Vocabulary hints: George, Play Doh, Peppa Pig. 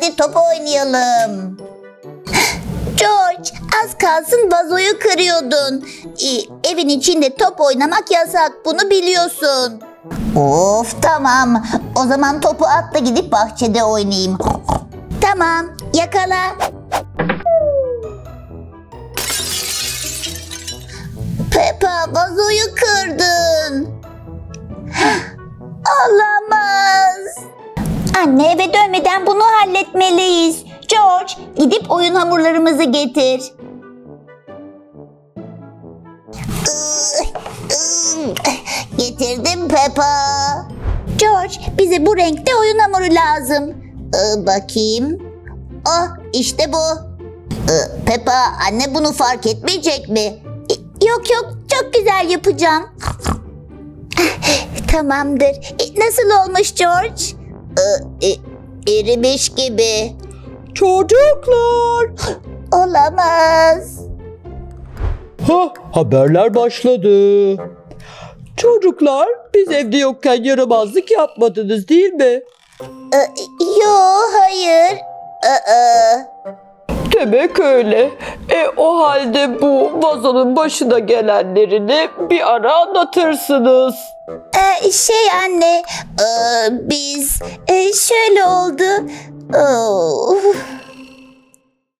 Hadi top oynayalım. George, az kalsın vazoyu kırıyordun. Evin içinde top oynamak yasak, bunu biliyorsun. Of, tamam. O zaman topu at da gidip bahçede oynayayım. Tamam, yakala. Peppa, vazoyu kırdın. Olamaz. Anne, eve dönmeden bunu halletmeliyiz. George, gidip oyun hamurlarımızı getir. Getirdim Peppa. George, bize bu renkte oyun hamuru lazım. Bakayım. Oh, işte bu. Peppa, anne bunu fark etmeyecek mi? Yok yok, çok güzel yapacağım. Tamamdır. Nasıl olmuş George? Erimiş gibi. Çocuklar! Olamaz. Haberler başladı. Çocuklar, biz evde yokken yaramazlık yapmadınız değil mi? Yok, hayır. Demek öyle. O halde bu vazonun başına gelenlerini bir ara anlatırsınız. Anne, biz şöyle oldu.